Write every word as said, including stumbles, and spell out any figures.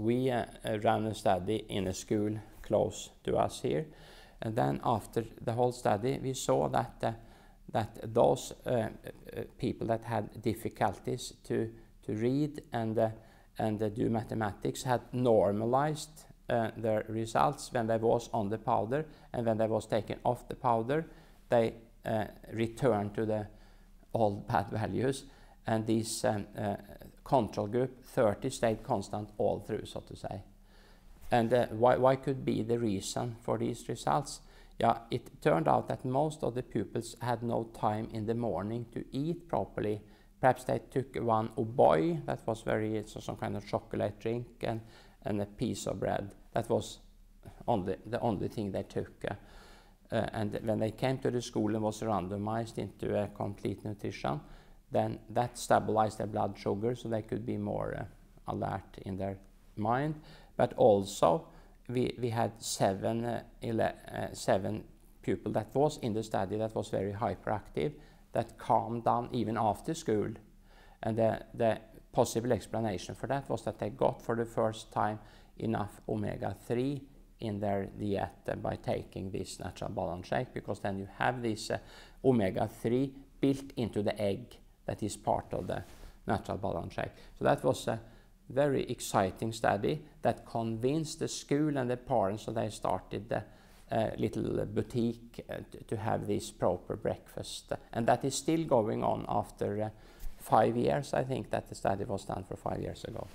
we uh, ran a study in a school close to us here, and then after the whole study we saw that uh, that those uh, uh, people that had difficulties to to read and uh, and uh, do mathematics had normalized uh, their results when they was on the powder, and when they was taken off the powder they uh, returned to the old bad values, and this um, uh, control group thirty stayed constant all through, so to say. And uh, why, why could be the reason for these results? Yeah, it turned out that most of the pupils had no time in the morning to eat properly. Perhaps they took one O'boy, that was very, it's some kind of chocolate drink, and, and a piece of bread. That was only, the only thing they took. Uh, uh, and when they came to the school and was randomized into a complete nutrition, then that stabilized their blood sugar so they could be more uh, alert in their mind. But also we, we had seven, uh, uh, seven pupils that was in the study that was very hyperactive, that calmed down even after school. And the, the possible explanation for that was that they got for the first time enough omega three in their diet uh, by taking this natural balance shake, because then you have this uh, omega three built into the egg that is part of the natural balance shake. So that was a very exciting study that convinced the school and the parents, so they started the uh, little boutique uh, to have this proper breakfast. And that is still going on after uh, five years. I think that the study was done for five years ago.